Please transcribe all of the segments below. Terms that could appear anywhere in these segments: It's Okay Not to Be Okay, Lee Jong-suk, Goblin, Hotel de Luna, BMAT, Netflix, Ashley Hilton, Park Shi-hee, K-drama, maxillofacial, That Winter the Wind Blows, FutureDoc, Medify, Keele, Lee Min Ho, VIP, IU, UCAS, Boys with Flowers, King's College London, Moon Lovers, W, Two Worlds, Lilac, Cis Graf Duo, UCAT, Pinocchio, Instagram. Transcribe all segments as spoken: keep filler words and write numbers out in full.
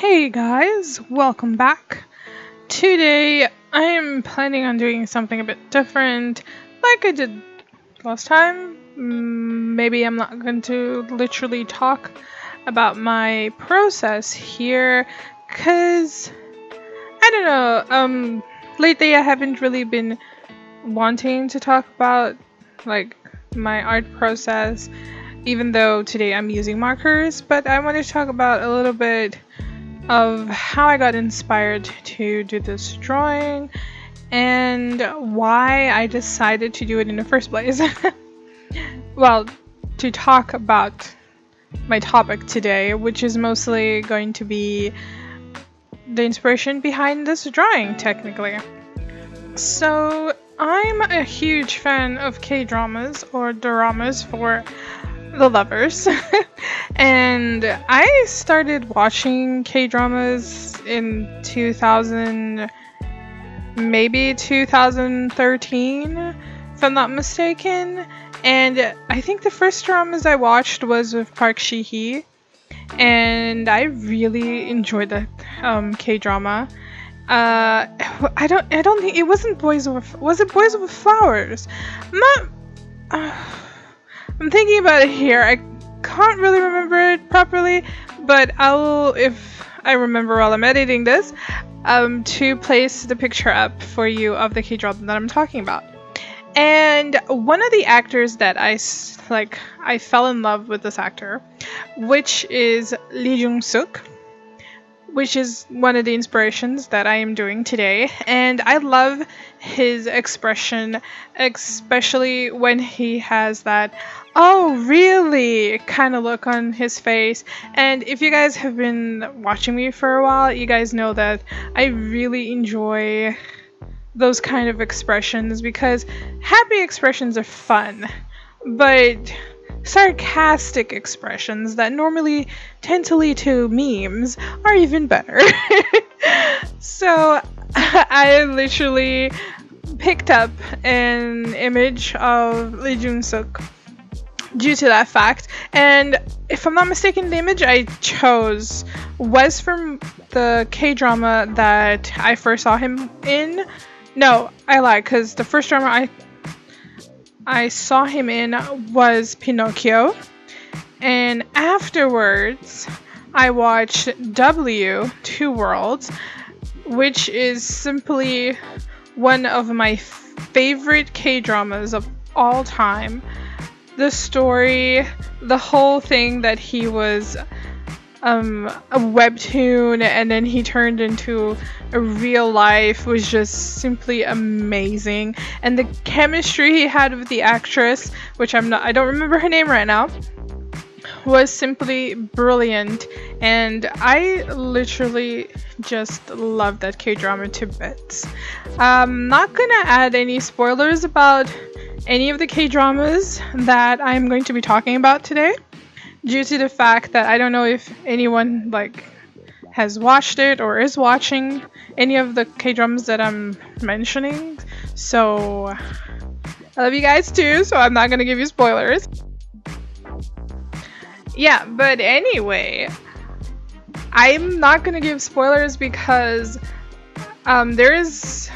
Hey guys, welcome back. Today I am planning on doing something a bit different like I did last time. Maybe I'm not going to literally talk about my process here because I don't know, um, lately I haven't really been wanting to talk about like my art process, even though today I'm using markers, but I want to talk about a little bit of how I got inspired to do this drawing and why I decided to do it in the first place. Well, to talk about my topic today, which is mostly going to be the inspiration behind this drawing, technically. So, I'm a huge fan of K-dramas, or doramas for the lovers. And I started watching K-dramas in two thousand, maybe two thousand thirteen, if I'm not mistaken. And I think the first dramas I watched was with Park Shi-hee, and I really enjoyed that um, K-drama. Uh, I don't, I don't think it wasn't Boys with, was it Boys with Flowers? I'm not. Uh, I'm thinking about it here. I can't really remember it properly, but I'll, if I remember while I'm editing this, um, to place the picture up for you of the K-drama that I'm talking about. And one of the actors that I, like, I fell in love with this actor, which is Lee Jong-suk, which is one of the inspirations that I am doing today. And I love his expression, especially when he has that, oh, really, kind of look on his face. And if you guys have been watching me for a while, you guys know that I really enjoy those kind of expressions because happy expressions are fun, but sarcastic expressions that normally tend to lead to memes are even better. So I literally picked up an image of Lee Jong-suk due to that fact, and if I'm not mistaken, the image I chose was from the K-drama that I first saw him in. No, I lied, because the first drama I I saw him in was Pinocchio, and afterwards I watched W, Two Worlds, which is simply one of my favorite K-dramas of all time. The story, the whole thing that he was um, a webtoon and then he turned into a real life was just simply amazing, and the chemistry he had with the actress, which I'm not, I don't remember her name right now, was simply brilliant, and I literally just love that K-drama to bits. I'm not gonna add any spoilers about any of the K-dramas that I'm going to be talking about today, due to the fact that I don't know if anyone like has watched it or is watching any of the K-dramas that I'm mentioning. So I love you guys too, so I'm not gonna give you spoilers. Yeah, but anyway, I'm not gonna give spoilers because um, there is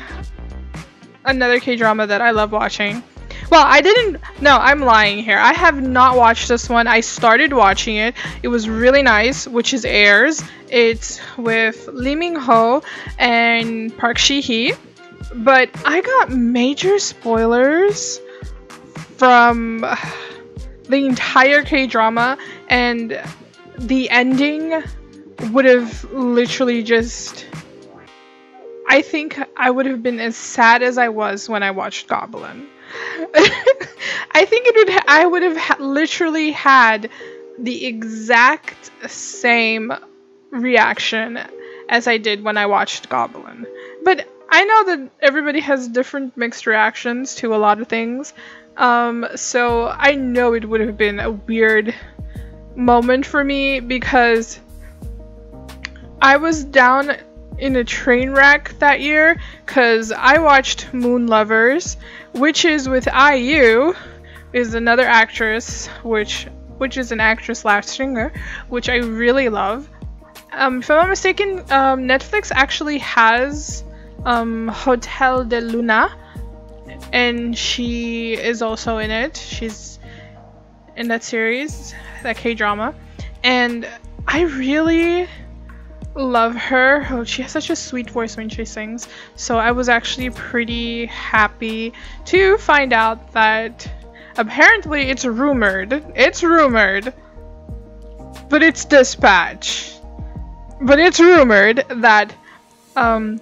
another K-drama that I love watching. Well, I didn't, no, I'm lying here. I have not watched this one. I started watching it. It was really nice, which is Airs. It's with Lee Min Ho and Park Shi-hee. But I got major spoilers from the entire K-drama, and the ending would have literally just, I think I would have been as sad as I was when I watched Goblin. I think it would. I would have ha literally had the exact same reaction as I did when I watched Goblin. But I know that everybody has different mixed reactions to a lot of things. Um, so I know it would have been a weird moment for me because I was down in a train wreck that year because I watched Moon Lovers, which is with I U, is another actress, which which is an actress slash singer, which I really love. Um, if I'm not mistaken, um, Netflix actually has um, Hotel de Luna, and she is also in it. She's in that series, that K-drama, and I really love her. Oh, she has such a sweet voice when she sings, so I was actually pretty happy to find out that apparently it's rumored, it's rumored, but it's dispatch, but it's rumored that um,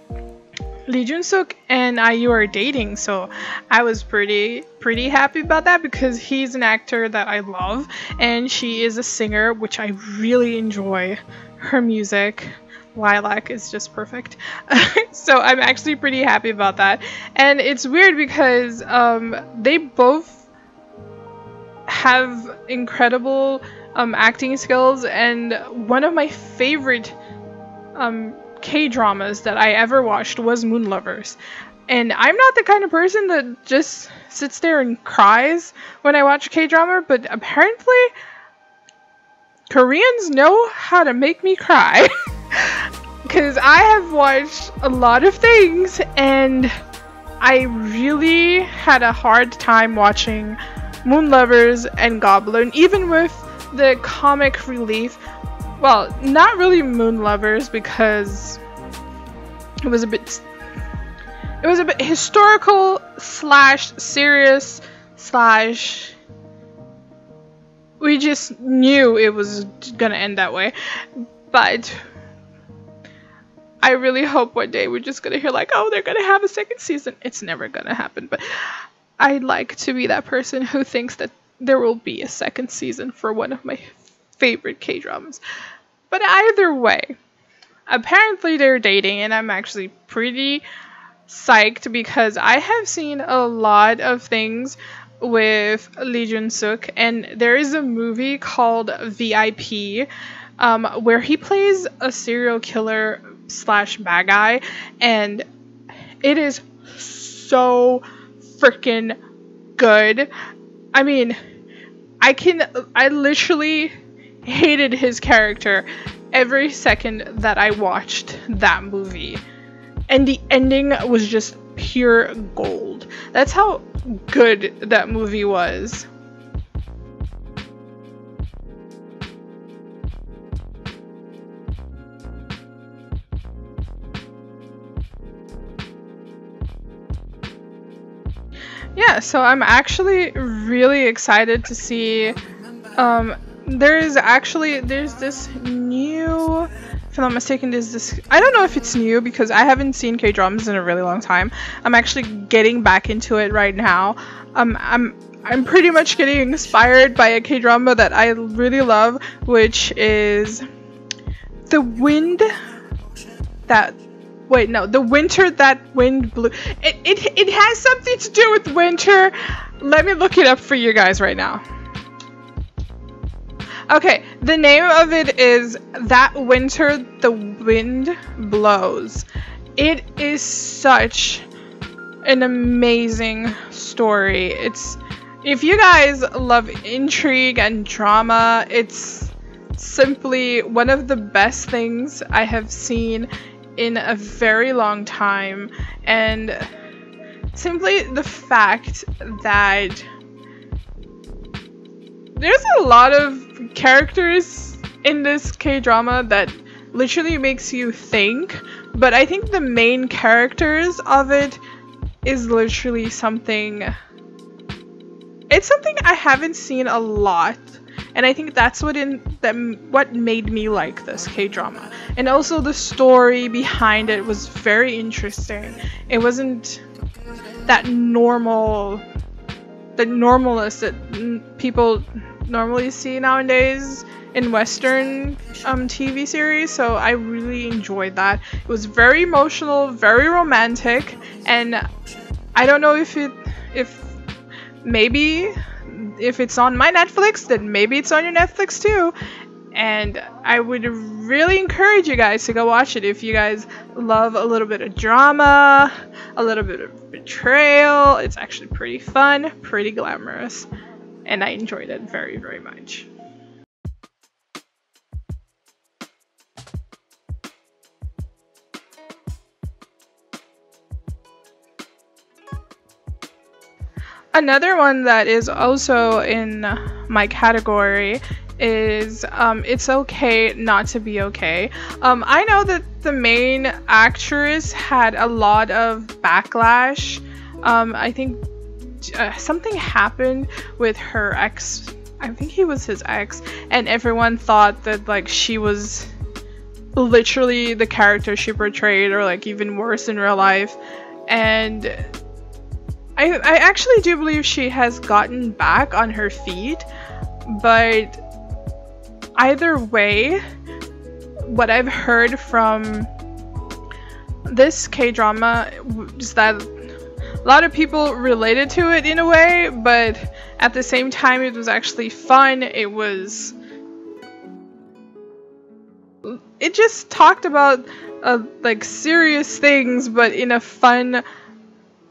Lee Jong-suk and I U are dating, so I was pretty pretty happy about that because he's an actor that I love and she is a singer, which I really enjoy her music. Lilac is just perfect. So I'm actually pretty happy about that. And it's weird because um, they both have incredible um, acting skills, and one of my favorite um, K-dramas that I ever watched was Moon Lovers. And I'm not the kind of person that just sits there and cries when I watch a K-drama, but apparently Koreans know how to make me cry, because I have watched a lot of things and I really had a hard time watching Moon Lovers and Goblin, even with the comic relief. Well, not really Moon Lovers because it was a bit, it was a bit historical slash serious slash we just knew it was gonna end that way. But I really hope one day we're just gonna hear like, oh, they're gonna have a second season. It's never gonna happen, but I'd like to be that person who thinks that there will be a second season for one of my favorite K-dramas. But either way, apparently they're dating, and I'm actually pretty psyched because I have seen a lot of things with Lee Jong-suk, and there is a movie called V I P um, where he plays a serial killer slash bad guy, and it is so freaking good. I mean, I can I literally hated his character every second that I watched that movie, and the ending was just pure gold. That's how good that movie was. Yeah, so I'm actually really excited to see um there is actually there's this new, if I'm not mistaken, is this, I don't know if it's new because I haven't seen K-dramas in a really long time. I'm actually getting back into it right now. Um, I'm I'm pretty much getting inspired by a K-drama that I really love, which is The Wind That wait no The Winter That Wind Blew. It it it has something to do with winter. Let me look it up for you guys right now. Okay, the name of it is That Winter the Wind Blows. It is such an amazing story. It's, if you guys love intrigue and drama, it's simply one of the best things I have seen in a very long time. And simply the fact that there's a lot of characters in this K-drama that literally makes you think, but I think the main characters of it is literally something, it's something I haven't seen a lot, and I think that's what in them what made me like this K-drama. And also the story behind it was very interesting. It wasn't that normal the normalness that people normally see nowadays in Western um, T V series, so I really enjoyed that. It was very emotional, very romantic, and I don't know if it, if maybe if it's on my Netflix, then maybe it's on your Netflix too. And I would really encourage you guys to go watch it if you guys love a little bit of drama, a little bit of betrayal. It's actually pretty fun, pretty glamorous, and I enjoyed it very, very much. Another one that is also in my category is um, It's Okay Not to Be Okay. Um, I know that the main actress had a lot of backlash. Um, I think uh, something happened with her ex. I think he was his ex, and everyone thought that like she was literally the character she portrayed, or like even worse in real life. And I, I actually do believe she has gotten back on her feet, but either way, what I've heard from this K-drama is that a lot of people related to it in a way, but at the same time it was actually fun. It was... it just talked about uh, like serious things, but in a fun,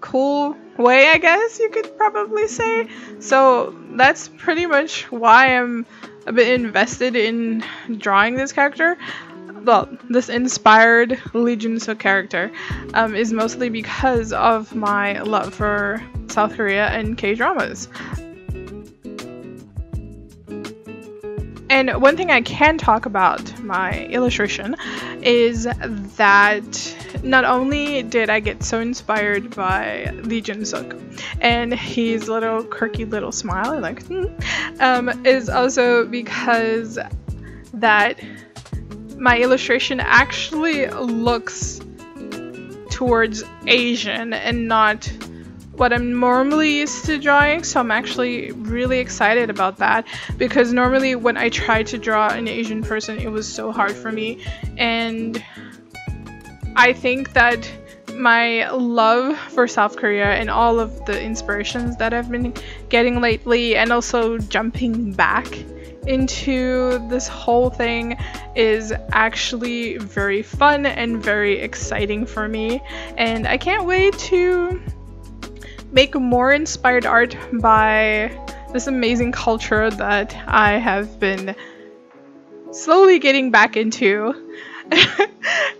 cool way, I guess you could probably say. So that's pretty much why I'm a bit invested in drawing this character. Well, this inspired Lee Jong-suk character um, is mostly because of my love for South Korea and K-dramas. And one thing I can talk about my illustration is that not only did I get so inspired by Lee Jong-suk and his little quirky little smile, like, hmm, um, is also because that my illustration actually looks towards Asian and not what I'm normally used to drawing, so I'm actually really excited about that, because normally when I tried to draw an Asian person it was so hard for me. And I think that my love for South Korea and all of the inspirations that I've been getting lately, and also jumping back into this whole thing, is actually very fun and very exciting for me, and I can't wait to make more inspired art by this amazing culture that I have been slowly getting back into.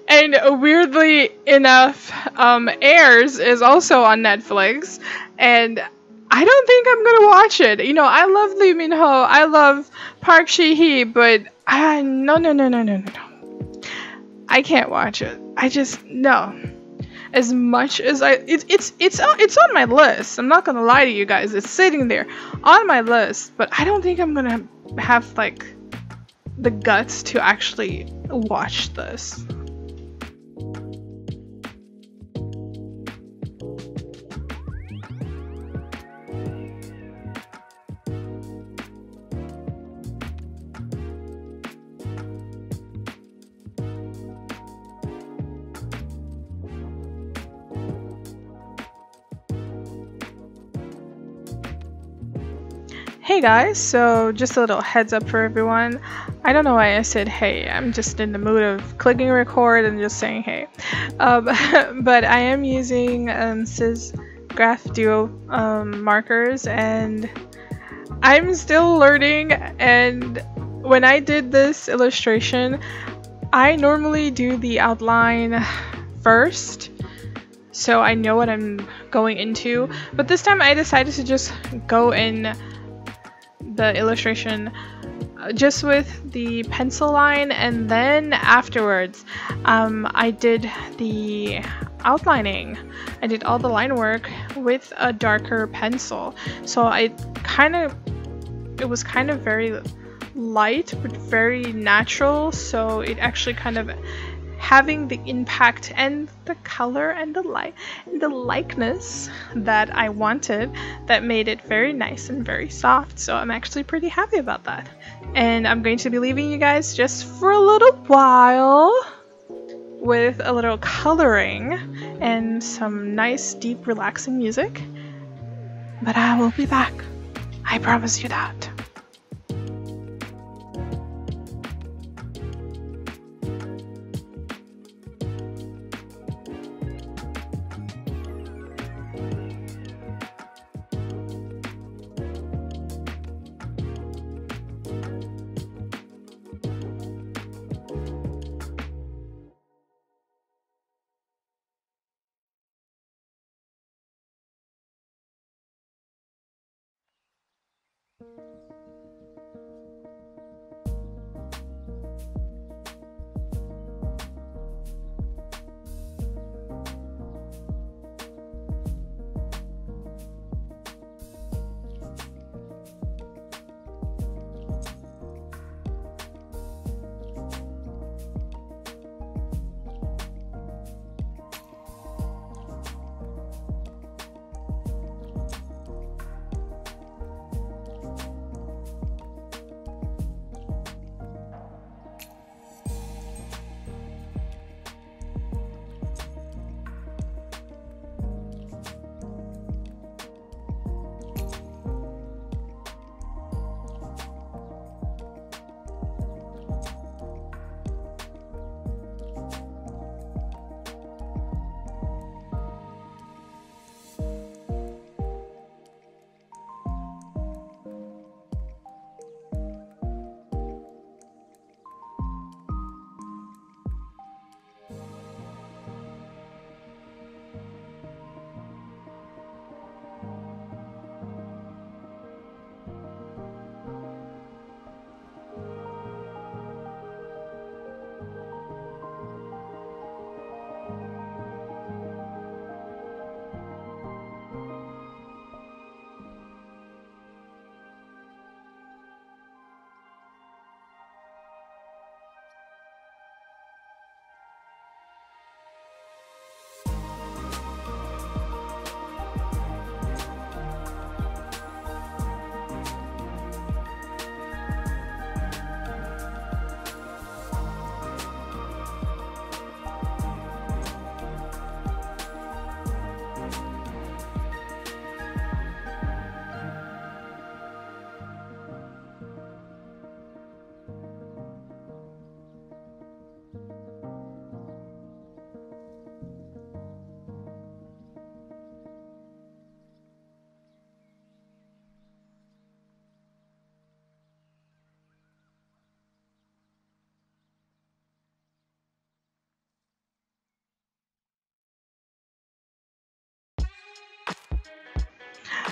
And weirdly enough, um, Airs is also on Netflix, and I don't think I'm gonna watch it. You know, I love Lee Min Ho, I love Park Shi-hee, but I, no, no, no, no, no, no, no. I can't watch it. I just, no. As much as I, it, it's it's it's on my list. I'm not gonna lie to you guys. It's sitting there on my list, but I don't think I'm gonna have like the guts to actually watch this. Hey guys, so just a little heads up for everyone. I don't know why I said hey, I'm just in the mood of clicking record and just saying hey. Um, but I am using um, Cis Graf Duo um, markers, and I'm still learning. And when I did this illustration, I normally do the outline first, so I know what I'm going into. But this time I decided to just go in the illustration uh, just with the pencil line, and then afterwards um, I did the outlining. I did all the line work with a darker pencil, so I kind of it was kind of very light but very natural, so it actually kind of having the impact and the color and the light and the likeness that I wanted, that made it very nice and very soft. So I'm actually pretty happy about that, and I'm going to be leaving you guys just for a little while with a little coloring and some nice deep relaxing music, but I will be back, I promise you that.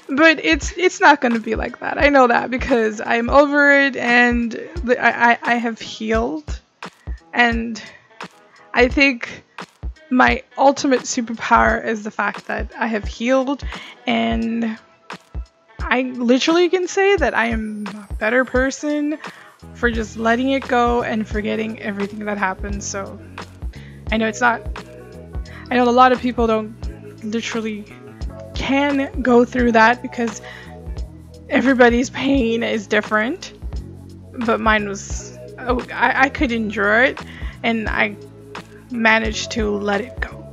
But it's it's not going to be like that. I know that because I'm over it and I, I, I have healed. And I think my ultimate superpower is the fact that I have healed. And I literally can say that I am a better person for just letting it go and forgetting everything that happened. So I know it's not... I know a lot of people don't literally... can go through that because everybody's pain is different, but mine was oh, I, I could endure it and I managed to let it go,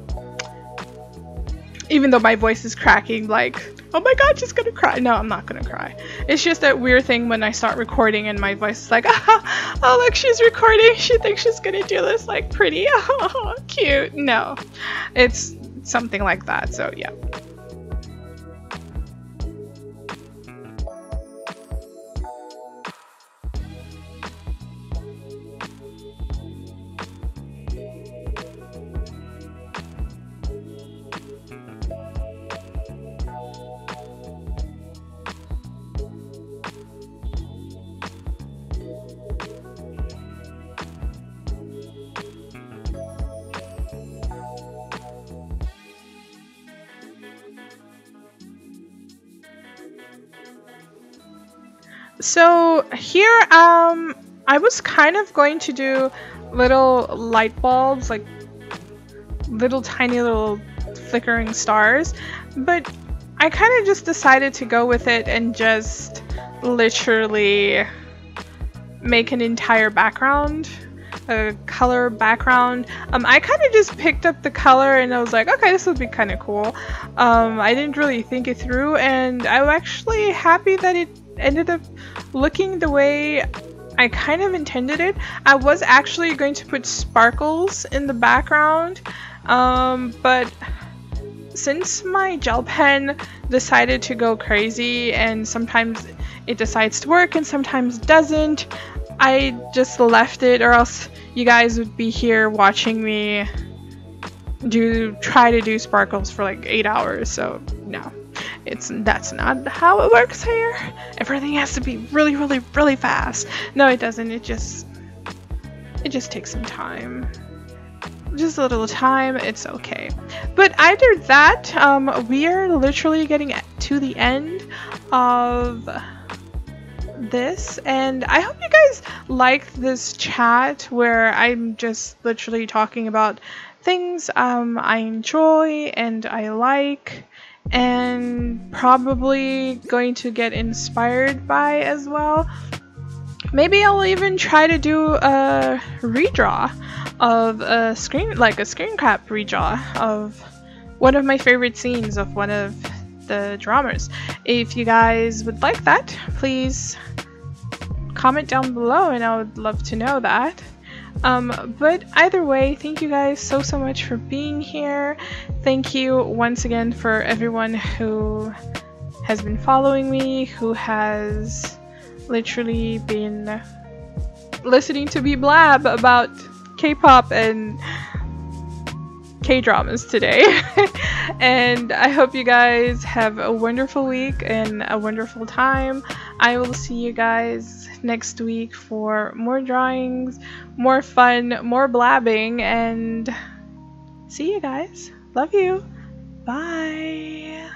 even though my voice is cracking like, oh my god, she's gonna cry. No, I'm not gonna cry. It's just that weird thing when I start recording and my voice is like, ah, oh look, she's recording, she thinks she's gonna do this like pretty, oh cute. No, it's something like that. So yeah. So here, um, I was kind of going to do little light bulbs, like little tiny little flickering stars, but I kind of just decided to go with it and just literally make an entire background, a color background. Um, I kind of just picked up the color and I was like, okay, this would be kind of cool. Um, I didn't really think it through and I'm actually happy that it ended up looking the way I kind of intended it. I was actually going to put sparkles in the background, um, but since my gel pen decided to go crazy and sometimes it decides to work and sometimes doesn't, I just left it, or else you guys would be here watching me do try to do sparkles for like eight hours. So no, It's that's not how it works here. Everything has to be really, really, really fast. No, it doesn't. It just it just takes some time. Just a little time, it's okay. But either that, um, we are literally getting to the end of this, and I hope you guys like this chat where I'm just literally talking about things um, I enjoy and I like, and probably going to get inspired by as well. Maybe I'll even try to do a redraw of a screen, like a screen cap redraw of one of my favorite scenes of one of the dramas. If you guys would like that, please comment down below and I would love to know that. Um, but either way, thank you guys so, so much for being here. Thank you once again for everyone who has been following me, who has literally been listening to me blab about K-pop and K-dramas today. And I hope you guys have a wonderful week and a wonderful time. I will see you guys next week for more drawings, more fun, more blabbing, and see you guys. Love you. Bye.